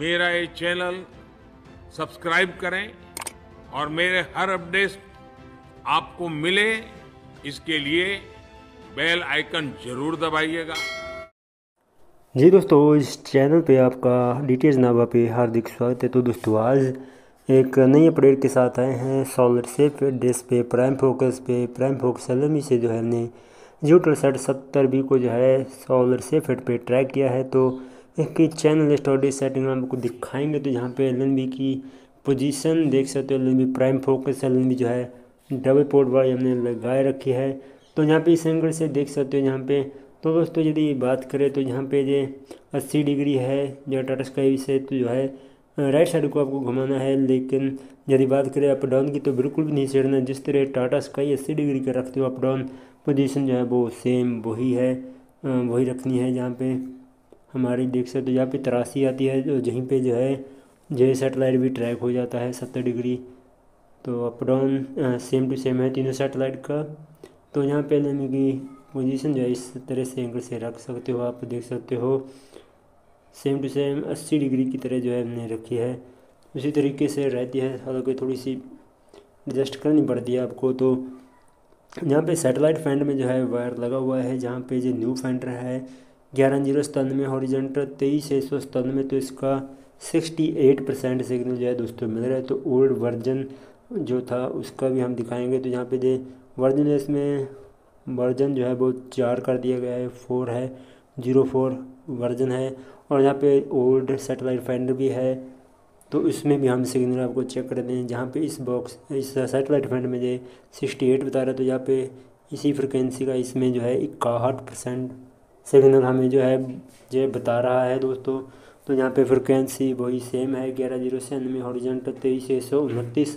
मेरा ये channel subscribe करें और मेरे हर अपडेट आपको मिले इसके लिए बेल आइकन जरूर दबाइएगा। जी दोस्तों, इस चैनल पे आपका DTH नाभा पे हार्दिक स्वागत है। तो दोस्तों, आज एक नई अपडेट के साथ आए हैं सोलर सेफ डिस्क पे प्राइम फोकस LME से जो है हमने यूटेलसैट 70B को जो है सोलर सेफ पे ट्रैक किया है। तो इसकी चैनल स्टोरेज सेटिंग में आपको दिखाएंगे। तो यहाँ पे LNB की पोजीशन देख सकते हो। LNB प्राइम फोकस LNB जो है डबल पोर्ट वाली हमने लगाए रखी है। तो यहाँ पे इस एंगल से देख सकते हो यहाँ पे। तो दोस्तों, यदि बात करें तो यहाँ पे जो 80 डिग्री है जो टाटा स्काई से, तो जो है राइट साइड को आपको घुमाना है। लेकिन यदि बात करें अप डाउन की तो बिल्कुल भी नहीं छेड़ना। जिस तरह टाटा स्काई 80 डिग्री का रखते हो, अप डाउन पोजीशन जो है वो सेम वही रखनी है। जहाँ पे हमारी देख सकते हो यहाँ पे 83 आती है, जो जहीं पे जो है जो सेटेलाइट भी ट्रैक हो जाता है 70 डिग्री। तो up down same to same है तीनों सेटेलाइट का। तो यहाँ पे लेने की पोजीशन जो है इस तरह से एंगल से रख सकते हो। आप देख सकते हो सेम टू सेम 80 डिग्री की तरह जो है हमने रखी है, उसी तरीके से रहती है। हालांकि थोड़ी सी एडजस्ट करनी पड़ती है आपको। तो यहाँ पे सेटेलाइट फैंड में जो है वायर लगा हुआ है। जहाँ पे जो न्यू फैंडर है 11097 हॉरिजेंटल 23197। तो इसका 68% सिग्नल जो है दोस्तों मिल रहा है। तो ओल्ड वर्जन जो था उसका भी हम दिखाएंगे। तो यहाँ पे जो वर्जन है इसमें वर्जन जो है वो 4 कर दिया गया है, 4 है, 04 वर्जन है। और यहाँ पे ओल्ड सेटेलाइट फाइंडर भी है, तो इसमें भी हम सिग्नल आपको चेक कर दें। जहाँ पे इस सेटेलाइट फाइंडर में जो 68 बता रहा है, तो यहाँ पे इसी फ्रिक्वेंसी का इसमें जो है 61% सिग्नल हमें जो है ये बता रहा है दोस्तों। तो यहाँ पे फ्रिक्वेंसी वही सेम है 11097 हॉरिजॉन्टल 23129।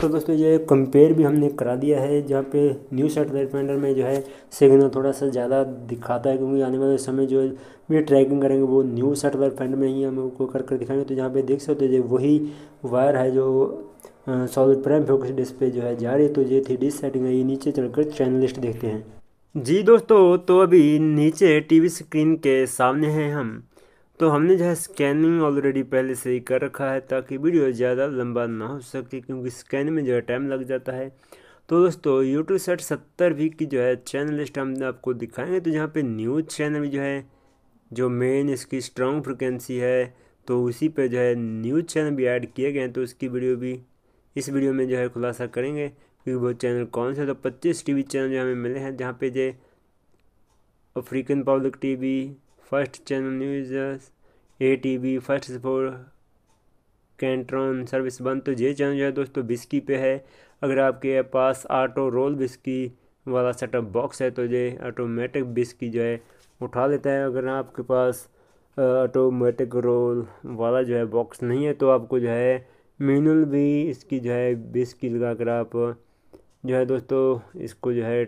तो दोस्तों, ये कंपेयर भी हमने करा दिया है। जहाँ पे न्यू सेटेलाइट फाइंडर में जो है सिग्नल थोड़ा सा ज़्यादा दिखाता है, क्योंकि आने वाले समय जो भी ट्रैकिंग करेंगे वो न्यू सेटेलाइट फाइंडर में ही हम उनको कर दिखाएंगे। तो यहाँ पे देख सकते हो वही वायर है जो सोलर प्राइम फोकस डिस्क पे जो है जा रही है। तो ये थी डिस्क सेटिंग है। ये नीचे चलकर चैनल लिस्ट देखते हैं। जी दोस्तों, तो अभी नीचे TV स्क्रीन के सामने हैं हम। तो हमने जो है स्कैनिंग ऑलरेडी पहले से ही कर रखा है ताकि वीडियो ज़्यादा लंबा ना हो सके, क्योंकि स्कैनिंग में जो है टाइम लग जाता है। तो दोस्तों, यूटेलसैट 70B की जो है चैनल लिस्ट हम आपको दिखाएंगे। तो यहाँ पे न्यू चैनल जो है जो मेन इसकी स्ट्रॉन्ग फ्रिक्वेंसी है, तो उसी पर जो है न्यू चैनल भी ऐड किए गए हैं। तो उसकी वीडियो भी इस वीडियो में जो है खुलासा करेंगे कि वो चैनल कौन से। तो 25 TV चैनल जो हमें मिले हैं, जहाँ पे जो African public TV, first channel news, ATV, first for कैंट्रॉन सर्विस 1। तो ये चैनल जो है दोस्तों बिस्की पे है। अगर आपके पास ऑटो रोल बिस्की वाला सेटअप बॉक्स है तो ये ऑटोमेटिक बिस्की जो है उठा लेता है। अगर आपके पास ऑटोमेटिक रोल वाला जो है बॉक्स नहीं है तो आपको जो है मैनुअल भी इसकी जो है बिस्की लगा कर आप जो है दोस्तों इसको जो है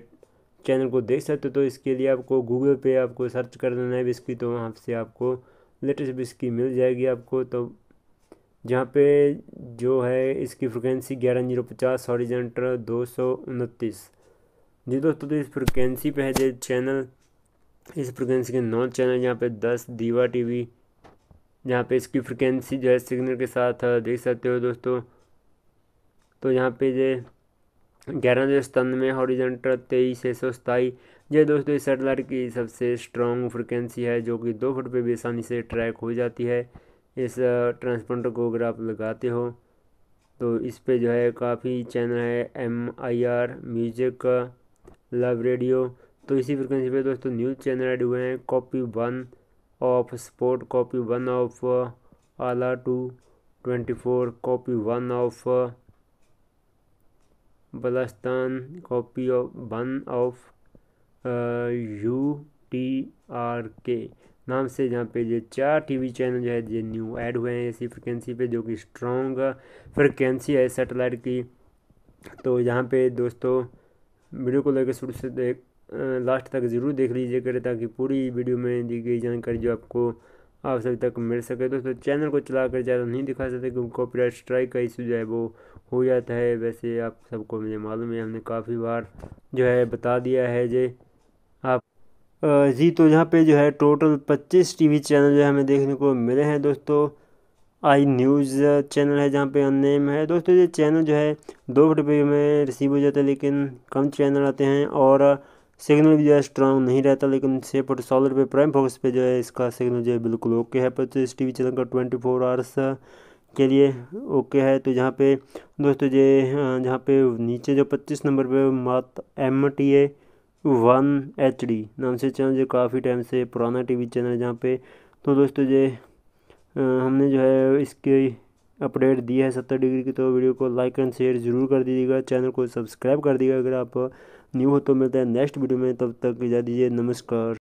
चैनल को देख सकते हो। तो इसके लिए आपको गूगल पे आपको सर्च कर देना है बिस्की, तो वहाँ से आपको लेटेस्ट बिस्की मिल जाएगी आपको। तो जहाँ पे जो है इसकी फ्रिक्वेंसी 11050 हॉरिजॉन्टल 229। जी दोस्तों, तो इस फ्रिक्वेंसी पे है ये चैनल। इस फ्रिक्वेंसी के 9 चैनल यहाँ पे 10 दीवा TV, जहाँ पे इसकी फ्रिक्वेंसी जो है सिग्नल के साथ देख सकते हो दोस्तों। तो यहाँ पे ये 11097 हॉरिजॉन्टल 23127 ये दोस्तों इस सेटेलाइट की सबसे स्ट्रॉन्ग फ्रिक्वेंसी है, जो कि 2 फुट पे भी आसानी से ट्रैक हो जाती है। इस ट्रांसपोंडर को अगर आप लगाते हो तो इस पे जो है काफ़ी चैनल है, MIR म्यूजिक, लव रेडियो। तो इसी फ्रिक्वेंसी पे दोस्तों न्यूज़ चैनल ऐड हुए हैं, copy one of sport, copy one of आला 224, कॉपी वन ऑफ बलिस्तान, कॉपी वन ऑफ UTR नाम से। जहाँ पे ये 4 TV चैनल जो है ये न्यू ऐड हुए हैं इसी फ्रिक्वेंसी पे, जो कि स्ट्रॉन्ग फ्रिक्वेंसी है सेटेलाइट की। तो यहाँ पे दोस्तों वीडियो को लेकर शुरू से लास्ट तक ज़रूर देख लीजिए करें, ताकि पूरी वीडियो में दी गई जानकारी जो आपको आप सभी तक मिल सके। दोस्तों, चैनल को चलाकर ज़्यादा नहीं दिखा सकते क्योंकि कॉपीराइट स्ट्राइक का इशू जो है वो हो जाता है। वैसे आप सबको मुझे मालूम है, हमने काफ़ी बार जो है बता दिया है जे आप जी। तो यहाँ पे जो है टोटल 25 TV चैनल जो है हमें देखने को मिले हैं दोस्तों। आई न्यूज़ चैनल है जहाँ पे अननेम है। दोस्तों ये चैनल जो है 2 रुपये में रिसीव हो जाता है, लेकिन कम चैनल आते हैं और सिग्नल भी जो है स्ट्रॉन्ग नहीं रहता। लेकिन 6/16 रुपये प्राइम फोकस पे जो है इसका सिग्नल जो है बिल्कुल ओके है। 25 टीवी चैनल का 24 आवर्स के लिए ओके है। तो जहाँ पे दोस्तों ये जहाँ पे नीचे जो 25 नंबर पे मात MT One H नाम से चैनल जो काफ़ी टाइम से पुराना टीवी चैनल है जहाँ पे, तो दोस्तों ये हमने जो है इसकी अपडेट दी है 70 डिग्री की। तो वीडियो को लाइक एंड शेयर ज़रूर कर दीजिएगा, चैनल को सब्सक्राइब कर दीजिएगा अगर आप न्यू हो। तो मिलता है नेक्स्ट वीडियो में, तब तक इजाज़त दीजिए, नमस्कार।